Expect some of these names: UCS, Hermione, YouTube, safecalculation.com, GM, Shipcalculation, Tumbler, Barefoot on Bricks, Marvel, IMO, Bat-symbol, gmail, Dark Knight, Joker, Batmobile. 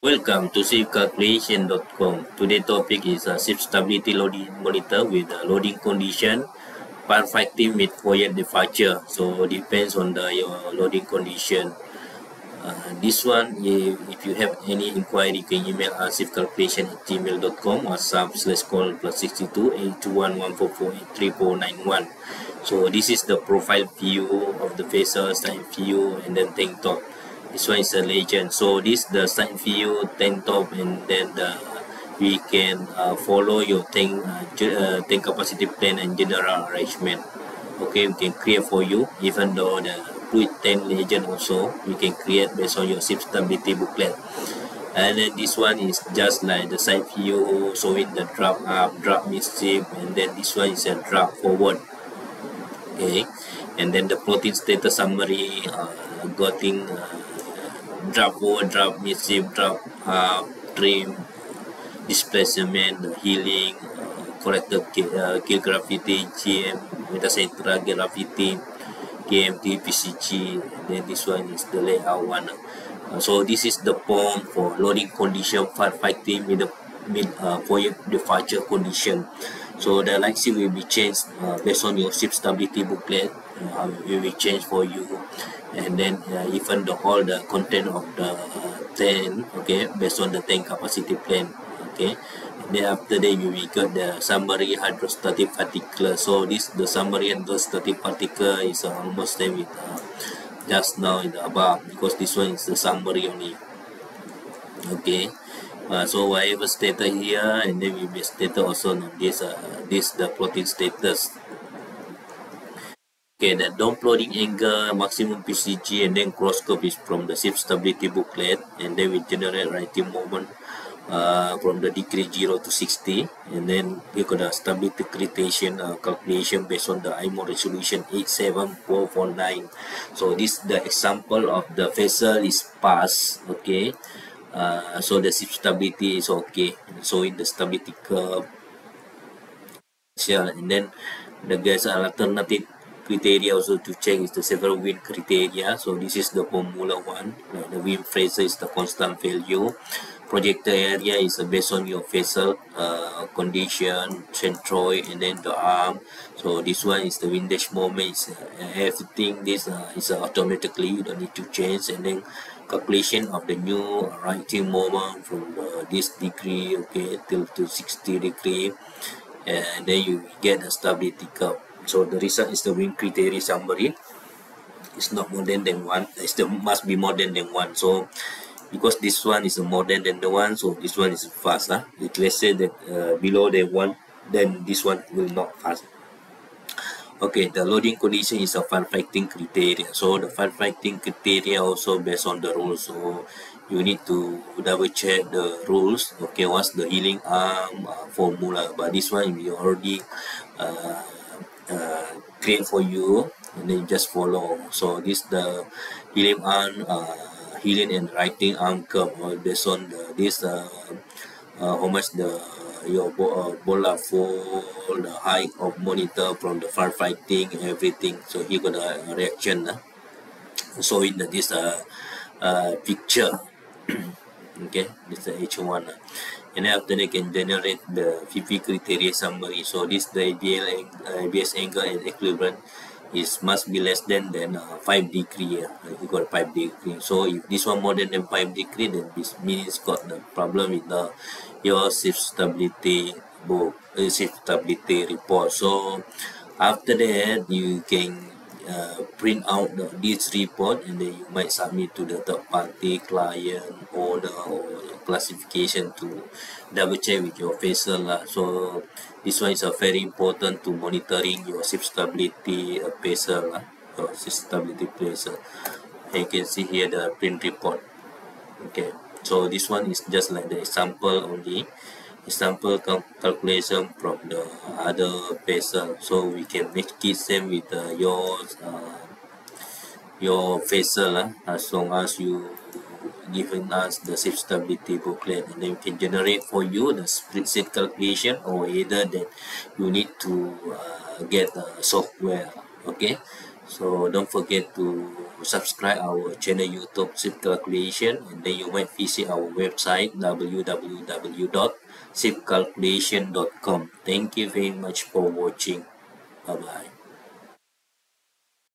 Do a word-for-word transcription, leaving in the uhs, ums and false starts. Welcome to Ship Calculation dot com. Today's topic is a ship stability loading monitor with a loading condition perfective with voyage departure. So depends on the your loading condition. Uh, this one, if, if you have any inquiry, you can email us safecalculation at gmail dot com or sub slash call plus sixty two eight two one one four four eight three four nine one. So this is the profile view of the vessel, side view, and then tank top. This one is a legend. So this the side view, tank top, and then the, we can uh, follow your tank, uh, tank capacity plan and general arrangement. Okay, we can create for you. Even though the fluid tank legend also, we can create based on your ship stability booklet. And then this one is just like the side view, showing the drop up, drop midship, and then this one is a drop forward. Okay, and then the protein status summary, uh, gotten uh, drop over, drop midship, drop up, trim, displacement, healing, uh, corrected kill, uh, kill gravity, G M, metacentral gravity, G M T, P C G, and then this one is the layout one. Uh, so this is the form for loading condition five five three with the with uh, for your departure condition. So the lightship will be changed uh, based on your ship stability booklet. Uh, we will change for you, and then uh, even the all the content of the uh, tank, okay, based on the tank capacity plan, okay. And then after that you will get the summary hydrostatic particle. So this the summary hydrostatic particle is uh, almost same with uh, just now in the above, because this one is the summary only, okay. Uh, so whatever status here, and then we will be status also on this uh, this the protein status. Okay, the downloading angle, maximum P C G, and then cross curve is from the ship stability booklet, and then we generate righting moment uh, from the degree zero to sixty, and then we got a stability creation uh, calculation based on the I M O resolution eight seven four four nine. So this the example of the vessel is passed, okay. Uh, so the ship stability is okay. So in the stability curve, and then the guys are alternative criteria also to check is the several wind criteria. So this is the formula one. The wind pressure is the constant value. Projector area is based on your vessel uh, condition, centroid, and then the arm. So this one is the windage moment. Is, uh, everything this uh, is uh, automatically. You don't need to change. And then calculation of the new righting moment from uh, this degree, okay, till to sixty degree, and then you get the stability curve. So the result is the wind criteria summary. It's not more than than one. It must be more than than one. So because this one is more than than the one, so this one is fast. Huh? If let's say that uh, below the one, then this one will not fast. Okay, the loading condition is a firefighting criteria. So the firefighting criteria also based on the rules. So you need to double check the rules. Okay, what's the healing arm uh, formula? But this one we already uh, uh, create for you, and then you just follow. So this the healing arm, uh, healing and righting arm curve uh, based on the, this uh, uh, how much the your uh, bola for the height of monitor from the firefighting, everything. So he got a reaction. Uh. So in the, this uh, uh, picture, okay, this the H one. Uh. And after they can generate the F I P criteria summary. So this the A B S angle and equivalent is must be less than than uh, five degree. Uh, you got five degree. So if this one more than, than five degree, then this means got the problem with the your ship stability book, uh, ship stability report. So after that you can uh, print out the, this report, and then you might submit to the third party client order or classification to double check with your vessel. Uh. So this one is uh, very important to monitoring your ship stability uh, vessel, uh, your ship stability vessel. You can see here the print report. Okay. So this one is just like the example only, example cal calculation from the other vessel. So we can make it same with uh, your uh, your vessel uh, as long as you given us the ship stability booklet, and then we can generate for you the spreadsheet calculation, or either that you need to uh, get the software. Okay. So don't forget to subscribe our channel YouTube Ship Calculation, and then you might visit our website w w w dot safe calculation dot com. Thank you very much for watching. Bye bye.